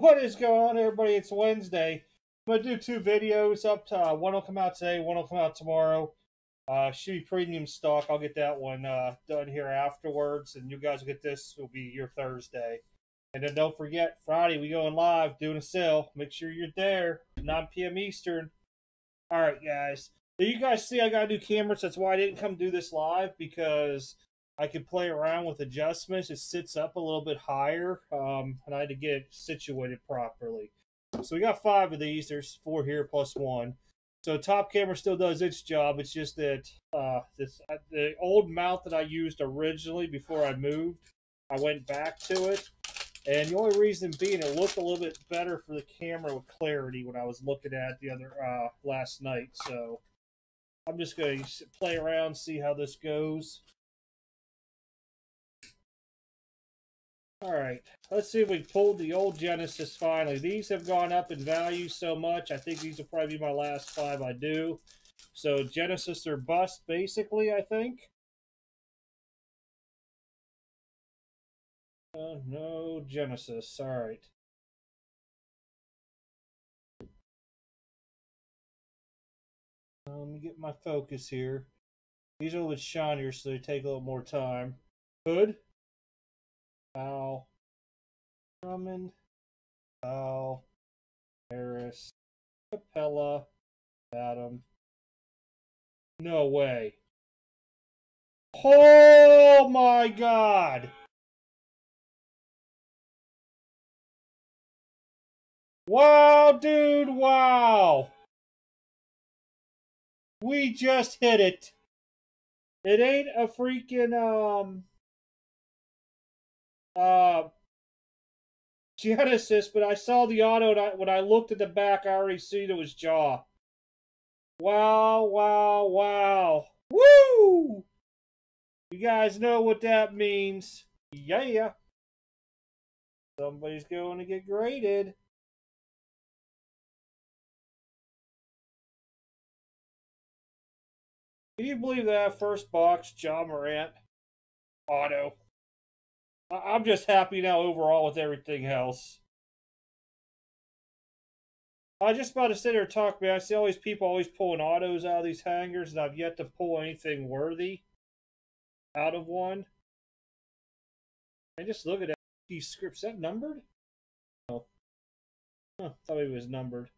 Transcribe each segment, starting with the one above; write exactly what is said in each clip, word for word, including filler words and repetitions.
What is going on, everybody? It's Wednesday. I'm going to do two videos up to, uh, one will come out today, one will come out tomorrow. Uh, should be premium stock. I'll get that one uh, done here afterwards, and you guys will get this. It'll be your Thursday. And then don't forget, Friday we going live doing a sale. Make sure you're there, nine p m Eastern. All right, guys. So you guys see I got a new camera, so that's why I didn't come do this live, because I could play around with adjustments. It sits up a little bit higher, um, and I had to get it situated properly. So we got five of these. There's four here plus one. So top camera still does its job. It's just that uh, this uh, the old mount that I used originally before I moved, I went back to it. And the only reason being, it looked a little bit better for the camera with clarity when I was looking at the other uh, last night. So I'm just going to play around, see how this goes. Alright, let's see if we pulled the old Genesis finally. These have gone up in value so much. I think these will probably be my last five I do. So Genesis or bust, basically, I think. Uh, no Genesis, alright. Let me get my focus here. These are a little bit shinier, so they take a little more time. Hood. Foul, Drummond, Foul, Harris, Capella, Adam. No way. Oh my God! Wow, dude, wow! We just hit it. It ain't a freaking, um... Uh, Genesis, but I saw the auto, and I, when I looked at the back, I already see it was Ja. Wow, wow, wow. Woo! You guys know what that means. Yeah. Somebody's going to get graded. Can you believe that? First box, Ja Morant. Auto. I'm just happy now overall with everything else. I just about to sit here and talk, man. I see all these people always pulling autos out of these hangers, and I've yet to pull anything worthy out of one. And just look at that. These scripts, that numbered? Oh. Huh, thought it was numbered.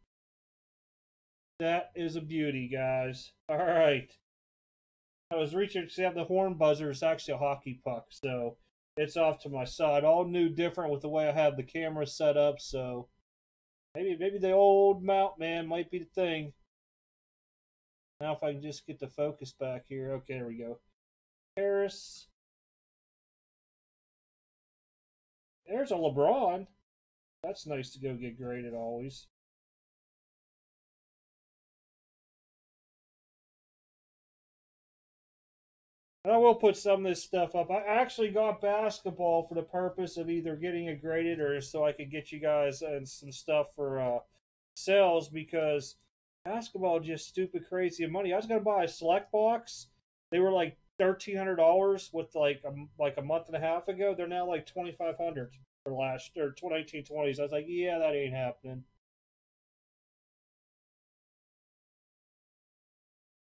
That is a beauty, guys. All right. I was reaching to have the horn buzzer. It's actually a hockey puck, so... It's off to my side. All new, different with the way I have the camera set up, so maybe maybe the old mount, man, might be the thing. Now if I can just get the focus back here. Okay, there we go. Harris. There's a LeBron. That's nice to go get graded always. And I will put some of this stuff up. I actually got basketball for the purpose of either getting it graded or so I could get you guys and some stuff for uh, sales, because basketball is just stupid crazy money. I was going to buy a select box. They were like thirteen hundred dollars with like a, like a month and a half ago. They're now like twenty-five hundred dollars for last or nineteen twenties. I was like, yeah, that ain't happening.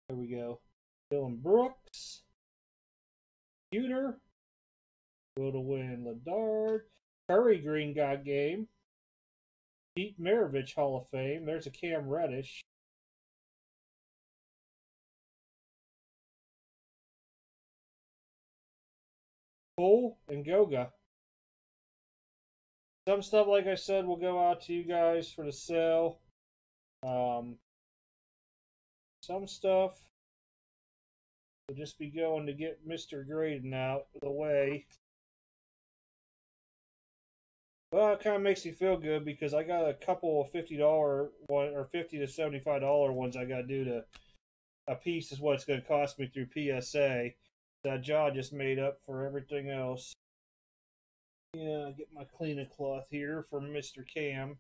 There we go. Dylan Brooks. Computer, will to win Ledard, Curry Green got game, Pete Maravich Hall of Fame, there's a Cam Reddish. Cole and Goga. Some stuff, like I said, will go out to you guys for the sale. Um, some stuff I'll just be going to get Mister Graydon out of the way. Well, it kind of makes me feel good because I got a couple of fifty dollar one or fifty to seventy-five dollar ones I got to do to a piece is what it's going to cost me through P S A. That jaw just made up for everything else. Yeah, I'll get my cleaning cloth here for Mister Cam.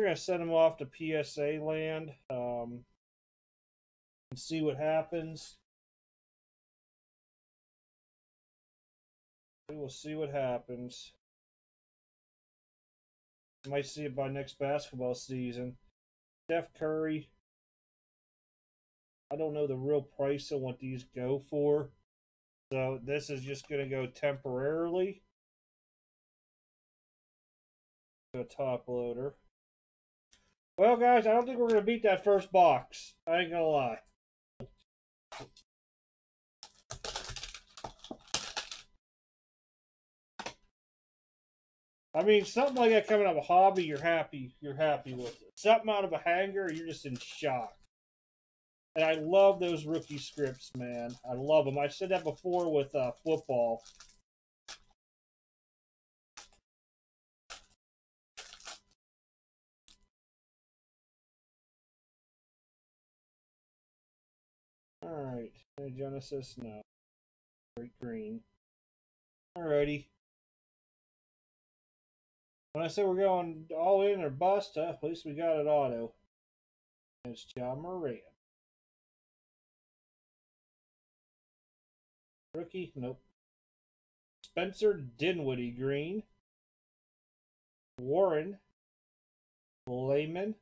We're going to send him off to P S A land um, and see what happens. We will see what happens. Might see it by next basketball season. Steph Curry. I don't know the real price of what these go for. So this is just going to go temporarily to a top loader. Well, guys, I don't think we're going to beat that first box. I ain't going to lie. I mean, something like that coming out of a hobby, you're happy. You're happy with it. Something out of a hanger, you're just in shock. And I love those rookie scripts, man. I love them. I said that before with uh, football. All right. Genesis, no. Great green. Alrighty. When I said we're going all in or bust, huh? At least we got it auto. It's Ja Morant. Rookie? Nope. Spencer Dinwiddie green. Warren. Layman.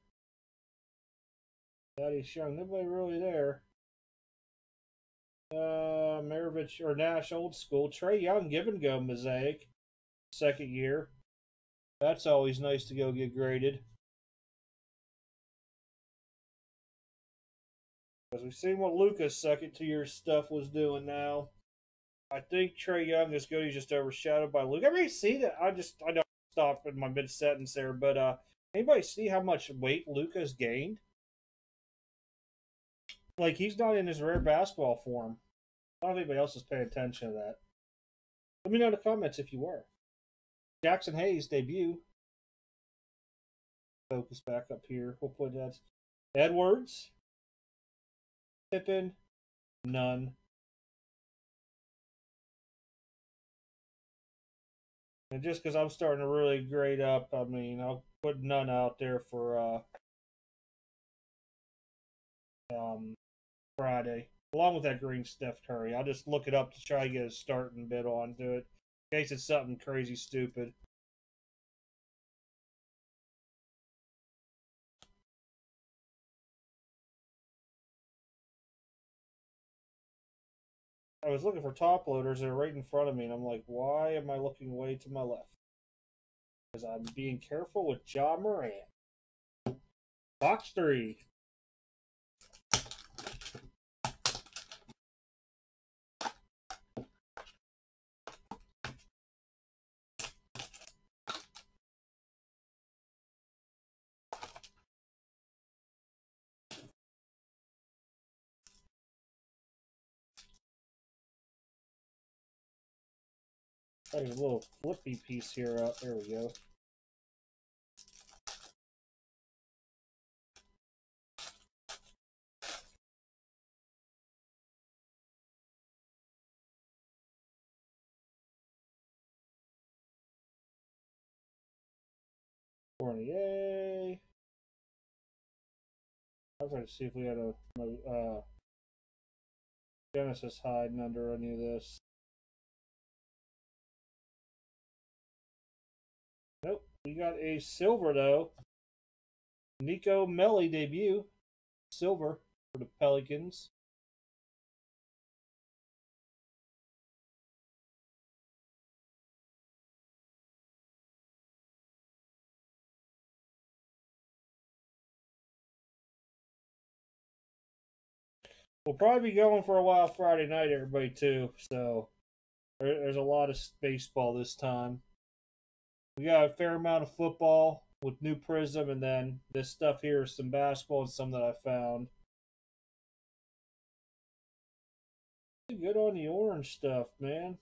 Daddy Shung. Nobody really there. Uh, Maravich or Nash old school. Trae Young give and go Mosaic. Second year. That's always nice to go get graded. Because we've seen what Luca's second tier stuff was doing now. I think Trae Young is good. He's just overshadowed by Luka. Everybody see that? I just I don't stop in my mid sentence there, but uh, anybody see how much weight Luka's gained? Like he's not in his rare basketball form. I don't think anybody else is paying attention to that. Let me know in the comments if you were. Jackson Hayes debut. Focus back up here. We'll put that. Edwards. Pippen. None. And just because I'm starting to really grade up, I mean, I'll put none out there for uh, um, Friday. Along with that green Steph Curry. I'll just look it up to try to get a starting bid onto it. In case it's something crazy stupid. I was looking for top loaders that are right in front of me, and I'm like, why am I looking way to my left? Because I'm being careful with Ja Morant. Box three. Got a little flippy piece here out. There we go. Fournier. I was trying to see if we had a uh, Genesis hiding under any of this. Nope, we got a silver though. Nico Melli debut. Silver for the Pelicans. We'll probably be going for a while Friday night, everybody, too. So there's a lot of baseball this time. We got a fair amount of football with new Prizm, and then this stuff here is some basketball and some that I found. Good on the orange stuff, man.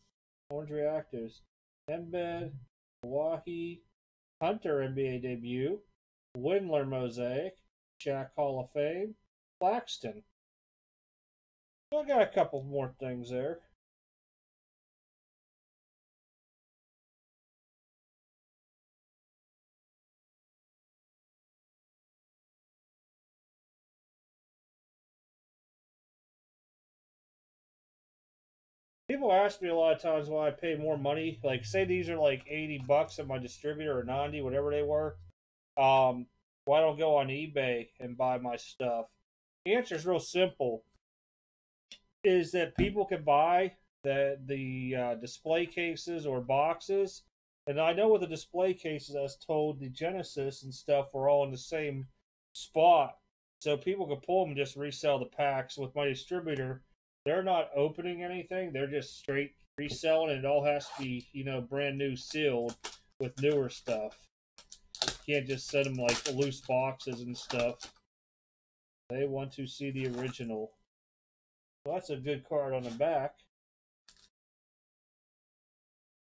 Orange reactors. Embed, Wahi, Hunter N B A debut, Windler Mosaic, Shaq Hall of Fame, Claxton. So I got a couple more things there. People ask me a lot of times why I pay more money. Like, say these are like eighty bucks at my distributor or ninety, whatever they were. Um, why don't I go on eBay and buy my stuff? The answer is real simple. Is that people can buy the the uh, display cases or boxes, and I know with the display cases, I was told the Genesis and stuff were all in the same spot, so people could pull them and just resell the packs. With my distributor, they're not opening anything; they're just straight reselling, and it all has to be, you know, brand new sealed with newer stuff. You can't just send them like loose boxes and stuff. They want to see the original. Well, that's a good card on the back.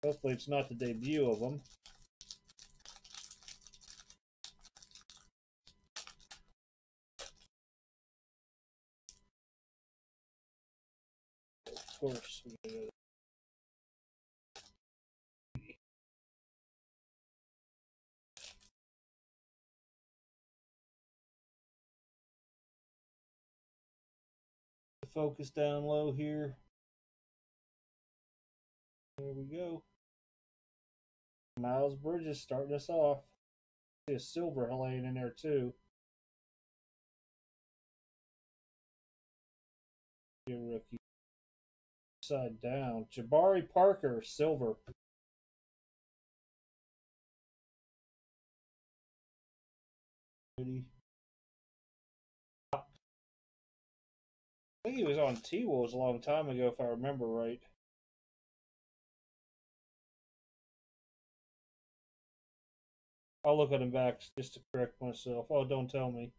Hopefully it's not the debut of them. Of course. Focus down low here. There we go. Miles Bridges starting us off. See a silver Helene in there too. Good rookie. Upside down. Jabari Parker, silver. Goody. I think he was on T-Wolves a long time ago, if I remember right. I'll look at him back just to correct myself. Oh, don't tell me.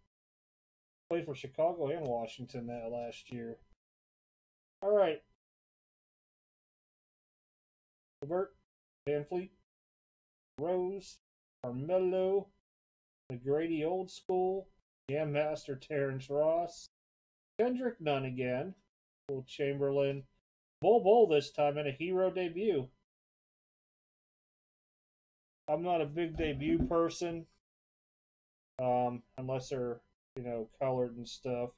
Played for Chicago and Washington that last year. All right. Robert, Van Fleet, Rose, Carmelo, McGrady Old School, Jam Master Terrence Ross, Kendrick Nunn again, Will Chamberlain, Bull Bull this time in a hero debut. I'm not a big debut person, um, unless they're, you know, colored and stuff,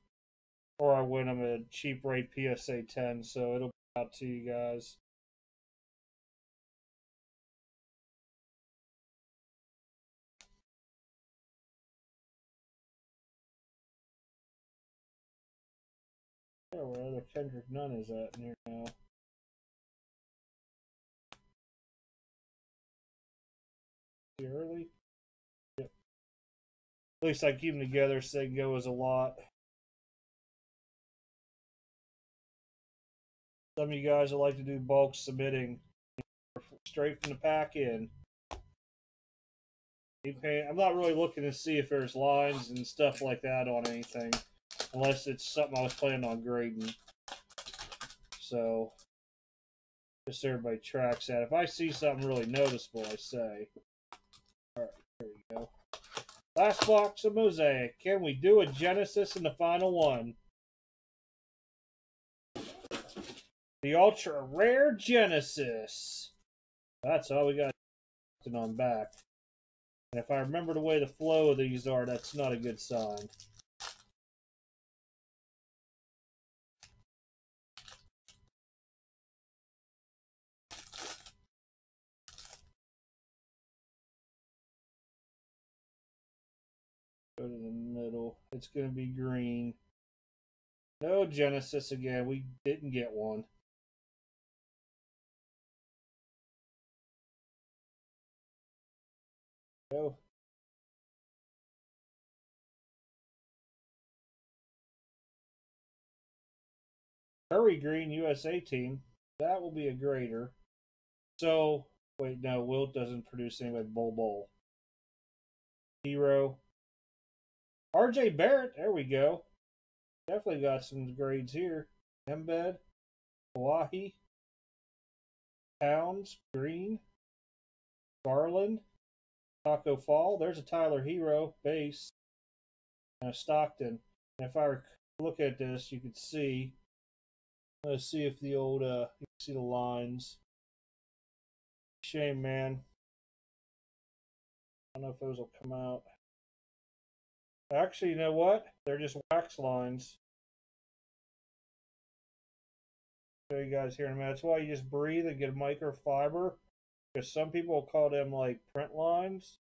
or I win them at a cheap rate P S A ten, so it'll be out to you guys. Where other Kendrick Nunn is at in here now. Pretty early? Yep. At least I keep them together so they can go as a lot. Some of you guys would like to do bulk submitting straight from the pack in. I'm not really looking to see if there's lines and stuff like that on anything. Unless it's something I was planning on grading. So, just so everybody tracks that. If I see something really noticeable, I say. Alright, here we go. Last box of Mosaic. Can we do a Genesis in the final one? The Ultra Rare Genesis. That's all we got on back. And if I remember the way the flow of these are, that's not a good sign. Go to the middle. It's going to be green. No Genesis again. We didn't get one. Go. Curry Green U S A team. That will be a grader. So, wait, no. Wilt doesn't produce anyway. Bull Bull. Hero. R J Barrett, there we go. Definitely got some grades here. Embed, Hawaii, Towns, Green, Garland, Taco Fall. There's a Tyler Hero base, and a Stockton. And if I look at this, you can see. Let's see if the old uh, you can see the lines. Shame, man. I don't know if those will come out. Actually, you know what? They're just wax lines. show you guys here in a minute. That's why you just breathe and get microfiber. Because some people call them like print lines,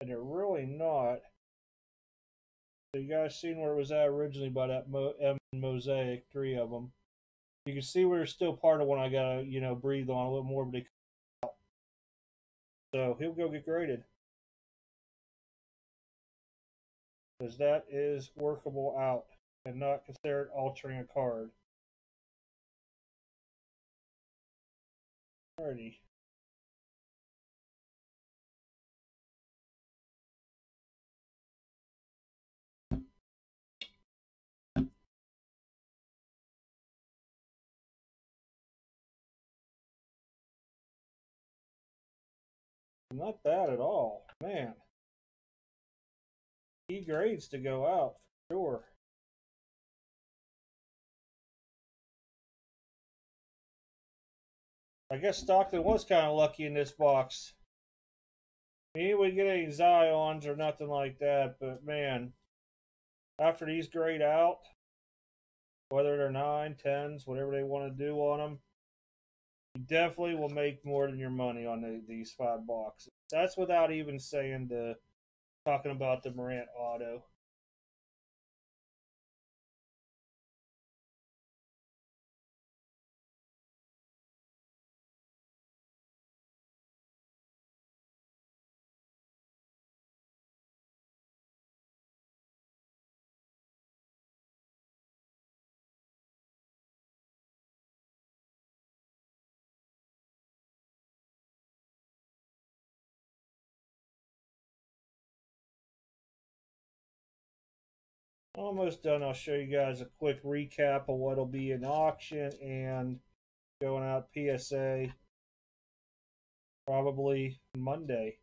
and they're really not. So you guys seen where it was at originally by that Mo M Mosaic, three of them. You can see where it's still part of one I gotta, you know, breathe on a little more, but they come out. So he'll go get graded. Because that is workable out and not considered altering a card. Alrighty. Not bad at all, man. He grades to go out for sure. I guess Stockton was kind of lucky in this box. He didn't get any Zions or nothing like that, but man, after these grade out, whether they're nine, tens, whatever they want to do on them, you definitely will make more than your money on the, these five boxes. That's without even saying the talking about the Morant auto. Almost done. I'll show you guys a quick recap of what'll be in auction and going out P S A probably Monday.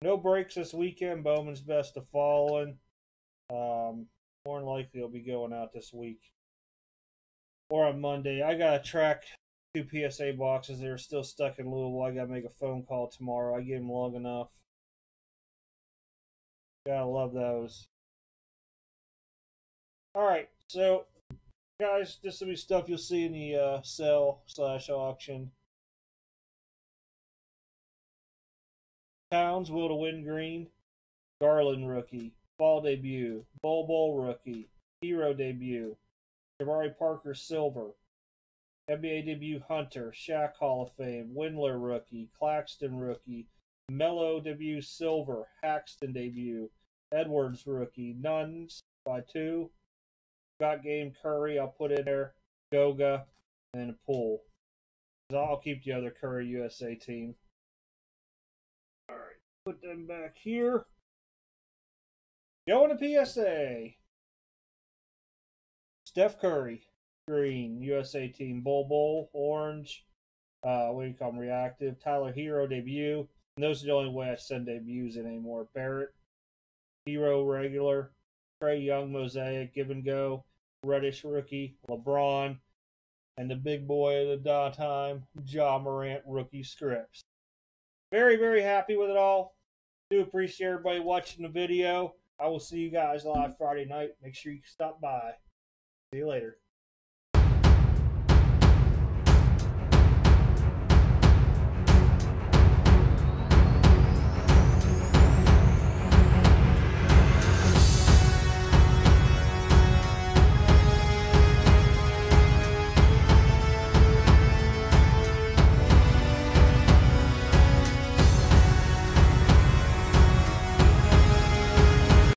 No breaks this weekend. Bowman's best of following. Um, more than likely it'll be going out this week or on Monday. I gotta track two P S A boxes that are still stuck in Louisville. I gotta make a phone call tomorrow. I gave them long enough. Gotta love those. Alright, so guys, this will be stuff you'll see in the uh, sale slash auction. Towns, Will to Win Green, Garland rookie, Ball debut, Bol Bol rookie, Hero debut, Jabari Parker silver, N B A debut Hunter, Shaq Hall of Fame, Windler rookie, Claxton rookie, Mello debut silver, Haxton debut, Edwards rookie, Nuns by two, Got Game Curry, I'll put in there, Goga, and a pool. I'll keep the other Curry U S A team. Alright, put them back here. Going to P S A. Steph Curry, green, U S A team, Bol Bol, orange, uh, what do you call them, reactive, Tyler Hero debut. And those are the only way I send debuts in anymore. Barrett, Hero regular, Trey Young Mosaic, Give and Go, Reddish rookie, LeBron, and the big boy of the time, Ja Morant rookie scripts. Very, very happy with it all. Do appreciate everybody watching the video. I will see you guys live Friday night. Make sure you stop by. See you later.